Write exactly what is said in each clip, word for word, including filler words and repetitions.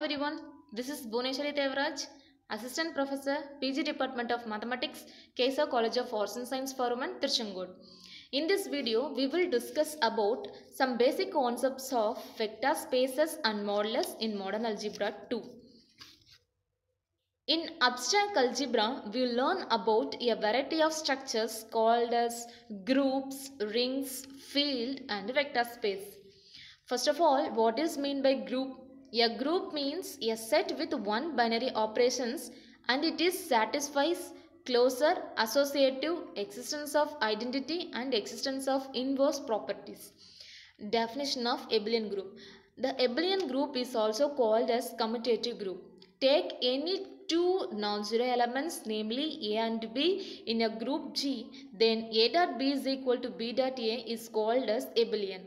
Everyone, this is Bhuvaneswari Devaraj, Assistant Professor, P G Department of Mathematics, K S R College of Arts and Science for Women, Tiruchengode. In this video, we will discuss about some basic concepts of vector spaces and modulus in modern algebra two. In abstract algebra, we will learn about a variety of structures called as groups, rings, field, and vector space. First of all, what is meant by group? A group means a set with one binary operations and it is satisfies closer associative existence of identity and existence of inverse properties. Definition of abelian group. The abelian group is also called as commutative group. Take any two non-zero elements, namely A and B, in a group G, then A dot B is equal to B dot A is called as abelian.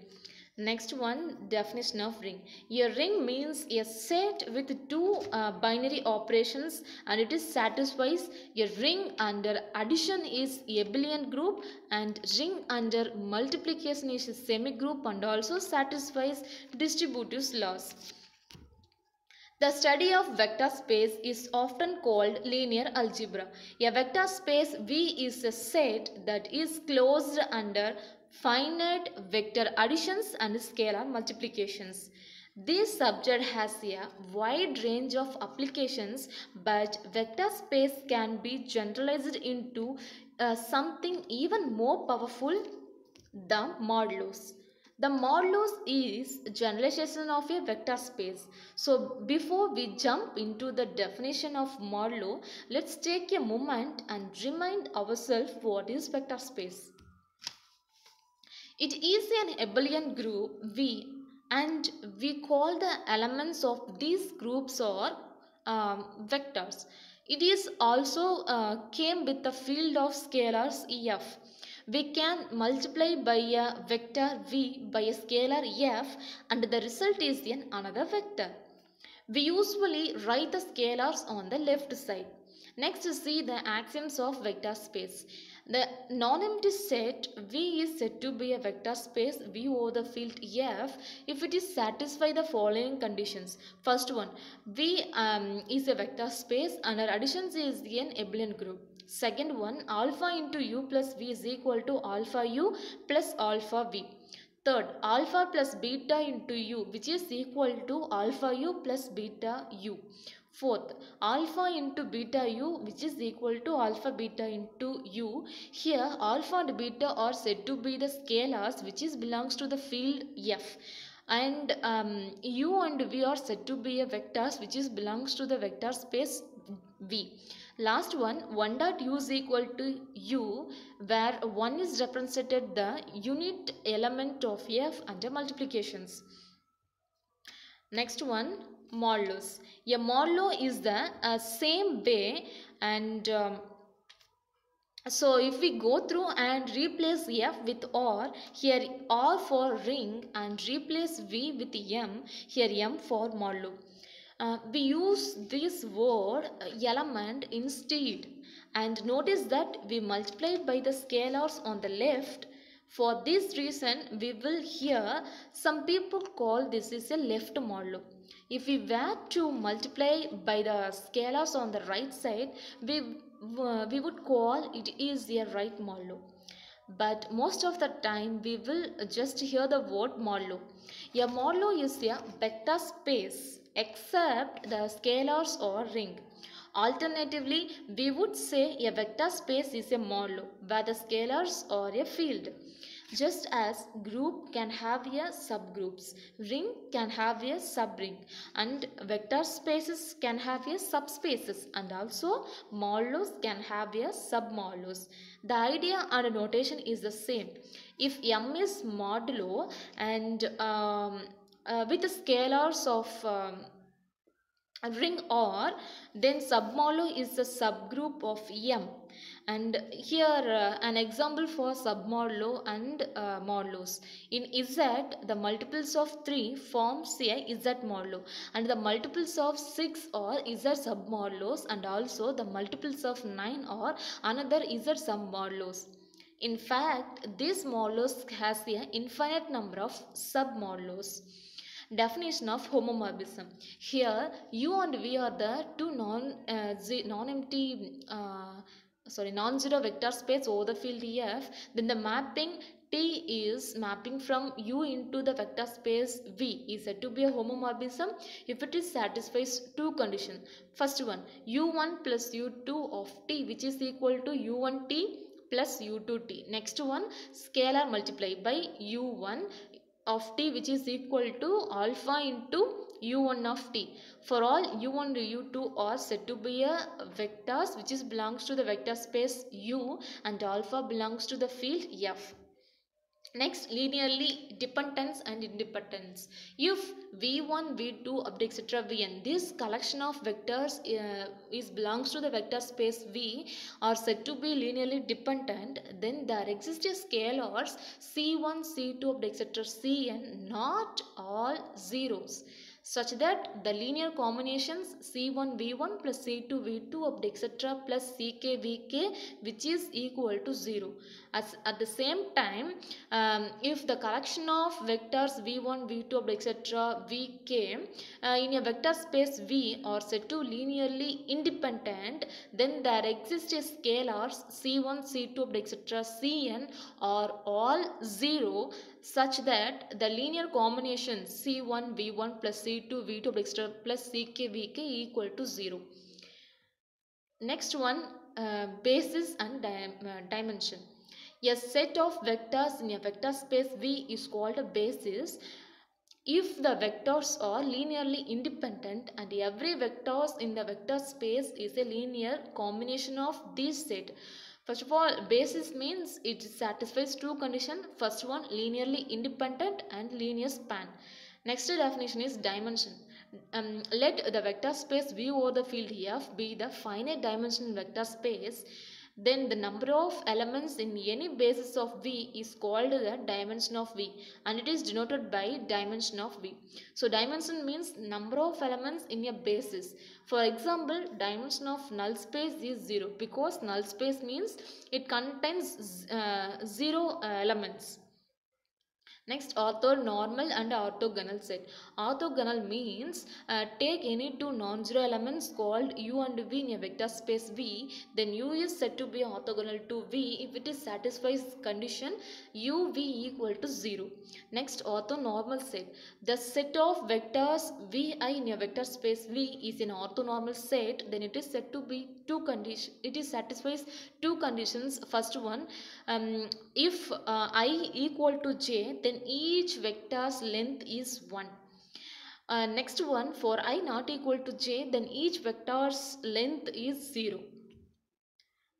Next one, definition of ring. A ring means a set with two uh, binary operations and it is satisfies a ring under addition is abelian group and ring under multiplication is a semigroup and also satisfies distributive laws. The study of vector space is often called linear algebra. A vector space V is a set that is closed under finite vector additions and scalar multiplications. This subject has a wide range of applications, but vector space can be generalized into uh, something even more powerful, the modulus. The modulus is generalization of a vector space. So before we jump into the definition of modulo, let's take a moment and remind ourselves what is vector space. It is an abelian group V and we call the elements of these groups or um, vectors. It is also uh, came with the field of scalars E F. We can multiply by a vector V by a scalar F and the result is in another vector. We usually write the scalars on the left side. Next, see the axioms of vector space. The non-empty set V is said to be a vector space V over the field F if it is satisfy the following conditions. First one, V um, is a vector space and our additions is an abelian group. Second one, alpha into U plus V is equal to alpha U plus alpha V. Third, alpha plus beta into U which is equal to alpha U plus beta U. Fourth, alpha into beta U which is equal to alpha beta into U. Here alpha and beta are said to be the scalars which is belongs to the field F. And um, U and V are said to be a vectors which is belongs to the vector space V. Last one, one dot U is equal to U where one is represented the unit element of F under multiplications. Next one, modulus. A modulo is the uh, same way and um, so if we go through and replace F with R, here R for ring and replace V with M, here M for modulo. Uh, we use this word uh, element instead and notice that we multiply by the scalars on the left. For this reason, we will hear some people call this is a left modulo. If we were to multiply by the scalars on the right side, we, uh, we would call it is a right modulo. But most of the time, we will just hear the word modulo. A modulo is a vector space except the scalars or ring. Alternatively, we would say a vector space is a modulo where the scalars are a field. Just as group can have a subgroups, ring can have a subring, and vector spaces can have a subspaces, and also modulus can have a submodulus. The idea and the notation is the same. If M is modulo and um, uh, with the scalars of um, ring R, then submodulo is the subgroup of M. And here uh, an example for submodulo and uh, modulus. In Z, the multiples of three forms a Z modulo and the multiples of six are Z submodulus and also the multiples of nine are another Z submodulus. In fact, this modulus has an infinite number of submodulus. Definition of homomorphism. Here u and v are the two non uh, non-empty uh, sorry non-zero vector space over the field F. Then the mapping T is mapping from U into the vector space V is said to be a homomorphism if it is satisfies two conditions. First one, U one plus U two of T, which is equal to U one T plus U two T. Next one, scalar multiplied by U one of T, which is equal to alpha into U one of T. For all U one and U two are said to be a vectors which is belongs to the vector space U and alpha belongs to the field F. Next, linearly dependence and independence. If v one, v two, up to et cetera vn, this collection of vectors uh, is belongs to the vector space V are said to be linearly dependent, then there exists a scalars c one, c two, up to et cetera cn, not all zeros, such that the linear combinations c one v one plus c two v two up to et cetera plus ck vk, which is equal to zero. As at the same time, um, if the collection of vectors v one v two up to et cetera vk uh, in a vector space V are said to linearly independent, then there exists a scalars c one c two up to et cetera cn are all zero, such that the linear combination c one v one plus c two v two extra plus ck vk equal to zero. Next one, uh, basis and dim uh, dimension. A set of vectors in a vector space V is called a basis if the vectors are linearly independent and every vectors in the vector space is a linear combination of this set. First of all, basis means it satisfies two conditions. First one, linearly independent and linear span. Next definition is dimension. Um, let the vector space V over the field F be the finite dimension vector space. Then the number of elements in any basis of V is called the dimension of V and it is denoted by dimension of V. So dimension means number of elements in a basis. For example, dimension of null space is zero because null space means it contains uh, zero uh, elements. Next, orthonormal and orthogonal set. Orthogonal means uh, take any two non-zero elements called U and V in a vector space V, then U is said to be orthogonal to V if it is satisfies condition U, V equal to zero. Next, orthonormal set. The set of vectors Vi in a vector space V is an orthonormal set, then it is said to be two conditions. It is satisfies two conditions. First one, um, if uh, I equal to J, then each vector's length is one. Uh, next one, for I not equal to J, then each vector's length is zero.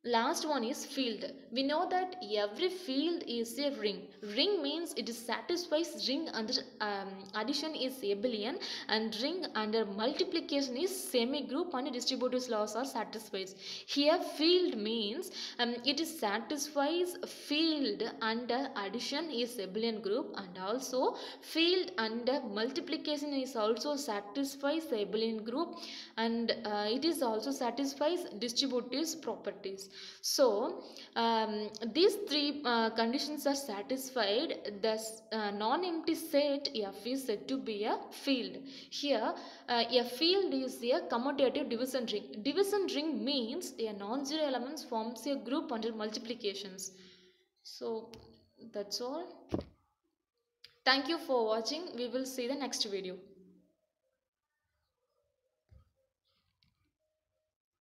Last one is field. We know that every field is a ring. Ring means it satisfies ring under um, addition is abelian and ring under multiplication is semigroup and distributive laws are satisfied. Here field means um, it is satisfies field under addition is abelian group and also field under multiplication is also satisfies abelian group and uh, it is also satisfies distributive properties. So um, these three uh, conditions are satisfied. The uh, non-empty set F is said to be a field. Here uh, a field is a commutative division ring. Division ring means a non-zero elements forms a group under multiplications. So that's all. Thank you for watching. We will see the next video.